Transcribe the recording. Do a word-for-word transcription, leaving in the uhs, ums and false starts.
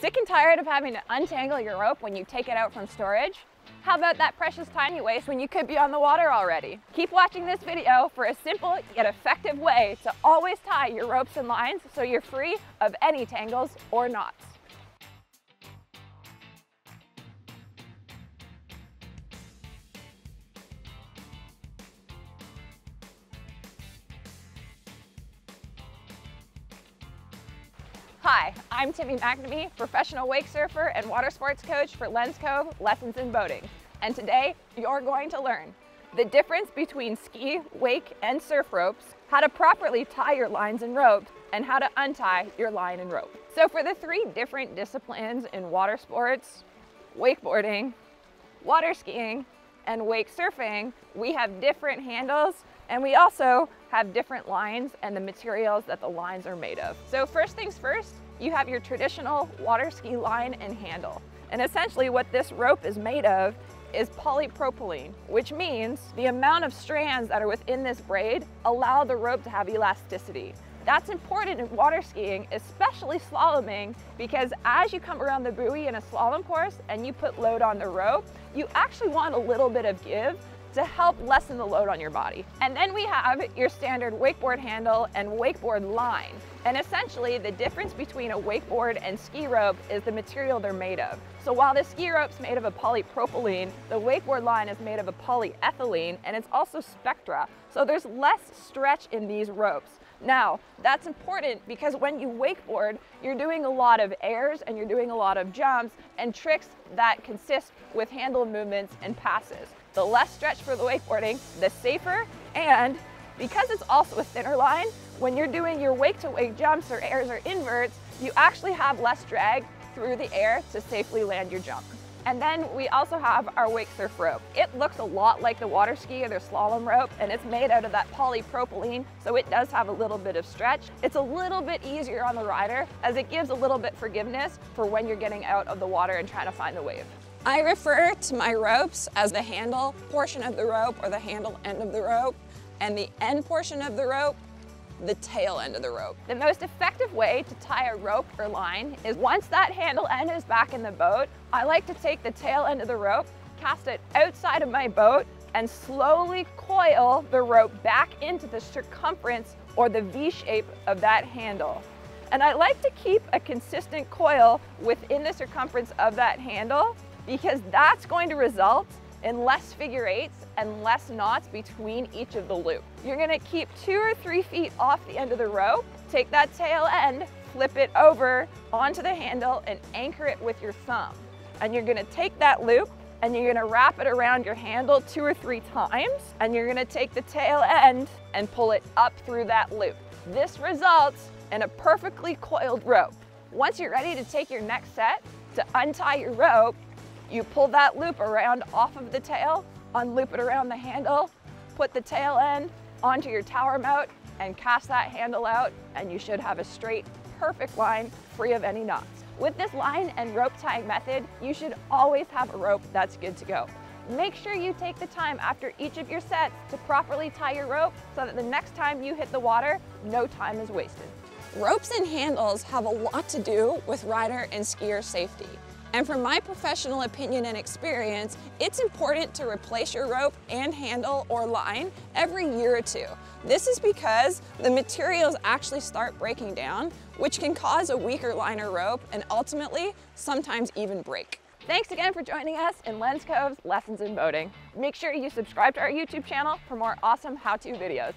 Sick and tired of having to untangle your rope when you take it out from storage? How about that precious time you waste when you could be on the water already? Keep watching this video for a simple yet effective way to always tie your ropes and lines so you're free of any tangles or knots. Hi, I'm Timmy McNamee, professional wake surfer and water sports coach for Len's Cove Lessons in Boating. And today, you're going to learn the difference between ski, wake, and surf ropes, how to properly tie your lines and ropes, and how to untie your line and rope. So for the three different disciplines in water sports, wakeboarding, water skiing, and wake surfing, we have different handles, and we also have different lines and the materials that the lines are made of. So first things first, you have your traditional water ski line and handle. And essentially what this rope is made of is polypropylene, which means the amount of strands that are within this braid allow the rope to have elasticity. That's important in water skiing, especially slaloming, because as you come around the buoy in a slalom course and you put load on the rope, you actually want a little bit of give to help lessen the load on your body. And then we have your standard wakeboard handle and wakeboard line. And essentially the difference between a wakeboard and ski rope is the material they're made of. So while the ski rope's made of a polypropylene, the wakeboard line is made of a polyethylene, and it's also Spectra. So there's less stretch in these ropes. Now, that's important because when you wakeboard, you're doing a lot of airs and you're doing a lot of jumps and tricks that consist with handle movements and passes. The less stretch for the wakeboarding, the safer, and because it's also a thinner line, when you're doing your wake-to-wake jumps or airs or inverts, you actually have less drag through the air to safely land your jump. And then we also have our wake surf rope. It looks a lot like the water ski or the slalom rope, and it's made out of that polypropylene, so it does have a little bit of stretch. It's a little bit easier on the rider as it gives a little bit forgiveness for when you're getting out of the water and trying to find the wave. I refer to my ropes as the handle portion of the rope or the handle end of the rope, and the end portion of the rope, the tail end of the rope. The most effective way to tie a rope or line is once that handle end is back in the boat, I like to take the tail end of the rope, cast it outside of my boat, and slowly coil the rope back into the circumference or the V shape of that handle. And I like to keep a consistent coil within the circumference of that handle because that's going to result in less figure eights and less knots between each of the loops. You're gonna keep two or three feet off the end of the rope, take that tail end, flip it over onto the handle and anchor it with your thumb. And you're gonna take that loop and you're gonna wrap it around your handle two or three times, and you're gonna take the tail end and pull it up through that loop. This results in a perfectly coiled rope. Once you're ready to take your next set, to untie your rope, you pull that loop around off of the tail, unloop it around the handle, put the tail end onto your tower mount and cast that handle out, and you should have a straight, perfect line free of any knots. With this line and rope tying method, you should always have a rope that's good to go. Make sure you take the time after each of your sets to properly tie your rope so that the next time you hit the water, no time is wasted. Ropes and handles have a lot to do with rider and skier safety. And from my professional opinion and experience, it's important to replace your rope and handle or line every year or two. This is because the materials actually start breaking down, which can cause a weaker line or rope and ultimately sometimes even break. Thanks again for joining us in Len's Cove's Lessons in Boating. Make sure you subscribe to our YouTube channel for more awesome how-to videos.